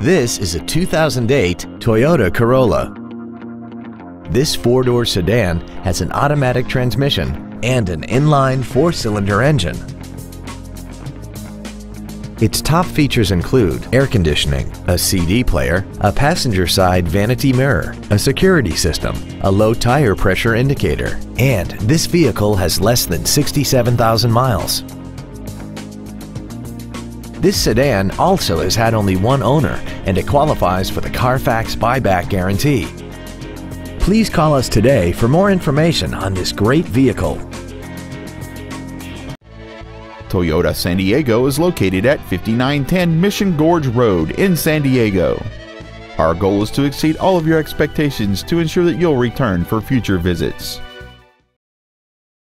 This is a 2008 Toyota Corolla. This four-door sedan has an automatic transmission and an inline four-cylinder engine. Its top features include air conditioning, a CD player, a passenger side vanity mirror, a security system, a low tire pressure indicator, and this vehicle has less than 67,000 miles. This sedan also has had only one owner and it qualifies for the Carfax buyback guarantee. Please call us today for more information on this great vehicle. Toyota San Diego is located at 5910 Mission Gorge Road in San Diego. Our goal is to exceed all of your expectations to ensure that you'll return for future visits.